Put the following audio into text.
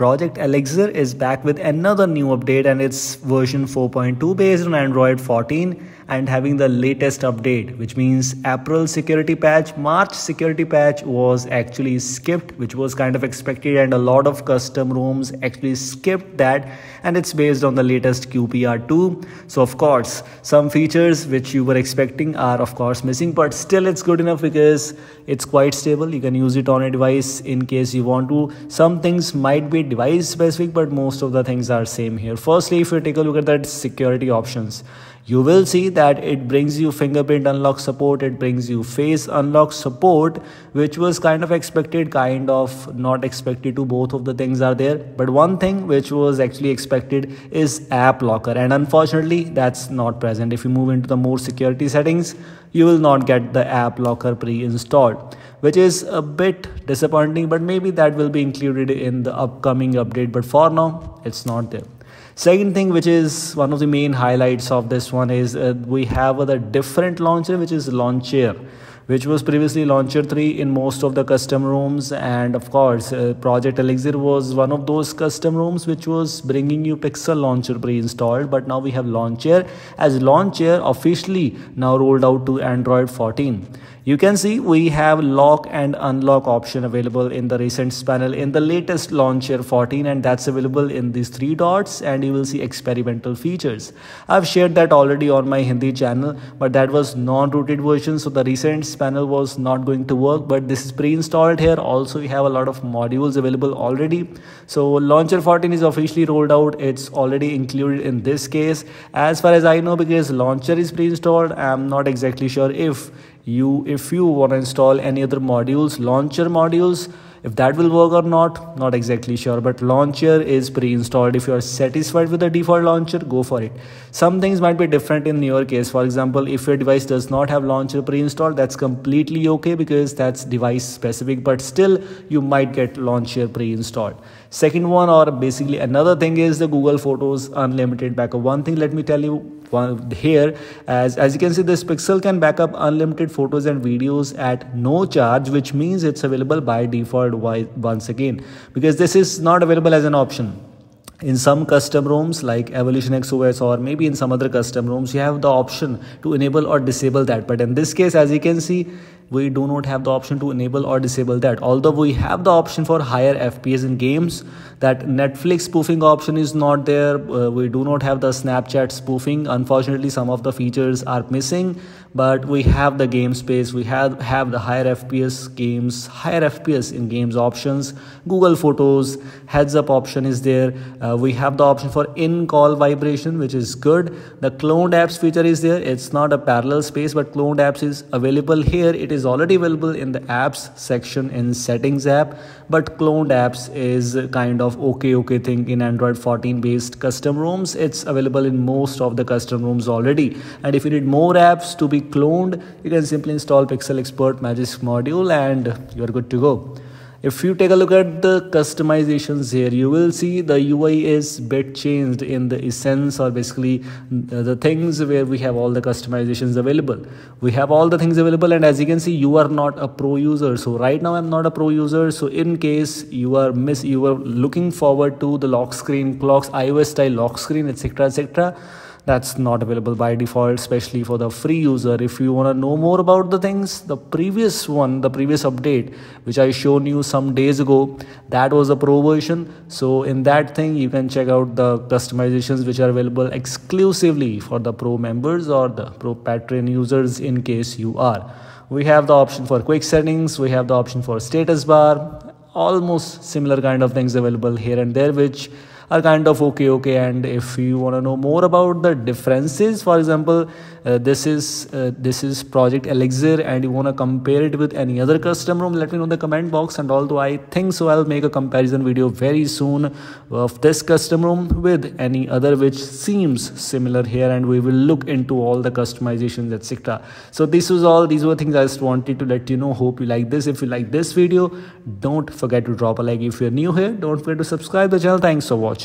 Project Elixir is back with another new update, and it's version 4.2 based on Android 14 and having the latest update, which means April security patch, March security patch was actually skipped, which was kind of expected, and a lot of custom ROMs actually skipped that, and it's based on the latest QPR2. So of course, some features which you were expecting are of course missing, but still it's good enough because it's quite stable. You can use it on a device in case you want to. Some things might be device specific, but most of the things are same here. Firstly, if you take a look at that security options, you will see that it brings you fingerprint unlock support, it brings you face unlock support, which was kind of expected, kind of not expected to, both of the things are there. But one thing which was actually expected is app locker, and unfortunately that's not present. If you move into the more security settings, you will not get the app locker pre-installed, which is a bit disappointing, but maybe that will be included in the upcoming update, but for now it's not there. Second thing, which is one of the main highlights of this one, is we have the different launcher, which is Launcher, which was previously Launcher 3 in most of the custom ROMs, and of course Project Elixir was one of those custom ROMs which was bringing you Pixel Launcher pre-installed, but now we have Launcher, as Launcher officially now rolled out to Android 14. You can see we have lock and unlock option available in the recents panel in the latest Launcher 14, and that's available in these three dots, and you will see experimental features. I've shared that already on my Hindi channel, but that was non-rooted version, so the recents panel was not going to work, but this is pre-installed here. Also, we have a lot of modules available already. So Launcher 14 is officially rolled out. It's already included in this case, as far as I know, because Launcher is pre-installed. I'm not exactly sure if you want to install any other modules, Launcher modules, if that will work or not exactly sure, but Launcher is pre-installed. If you are satisfied with the default Launcher, go for it. Some things might be different in your case. For example, if your device does not have Launcher pre-installed, that's completely okay because that's device specific, but still you might get Launcher pre-installed. Second one, or basically another thing, is the Google Photos unlimited backup. One thing let me tell you here, as you can see, this Pixel can backup unlimited photos and videos at no charge, which means it's available by default once again, because this is not available as an option in some custom ROMs like Evolution X OS, or maybe in some other custom ROMs you have the option to enable or disable that, but in this case, as you can see, we do not have the option to enable or disable that. Although we have the option for higher FPS in games, that Netflix spoofing option is not there. We do not have the Snapchat spoofing. Unfortunately, some of the features are missing, but we have the Game Space, we have the higher FPS in games options. Google Photos heads up option is there. We have the option for in-call vibration, which is good. The cloned apps feature is there. It's not a parallel space, but cloned apps is available here. It is already available in the apps section in settings app, but cloned apps is kind of okay thing in Android 14 based custom ROMs. It's available in most of the custom ROMs already, and if you need more apps to be cloned, you can simply install Pixel Expert Magisk module and you're good to go. If you take a look at the customizations here, you will see the UI is bit changed in the essence, or basically the things where we have all the customizations available. We have all the things available, and as you can see, you are not a pro user. So right now I'm not a pro user. So in case you are looking forward to the lock screen, iOS style lock screen, etc. that's not available by default, especially for the free user. If you want to know more about the things, the previous update, which I shown you some days ago, that was a pro version. So in that thing, you can check out the customizations which are available exclusively for the pro members or the pro Patreon users in case you are. We have the option for quick settings. We have the option for status bar, almost similar kind of things available here and there, which are kind of okay. And if you want to know more about the differences, for example, this is Project Elixir, and you want to compare it with any other custom ROM, let me know in the comment box. And although I think so, I'll make a comparison video very soon of this custom ROM with any other which seems similar here, and we will look into all the customizations, etc. So these were things I just wanted to let you know. Hope you like this. If you like this video, don't forget to drop a like. If you're new here, don't forget to subscribe to the channel. Thanks for watching.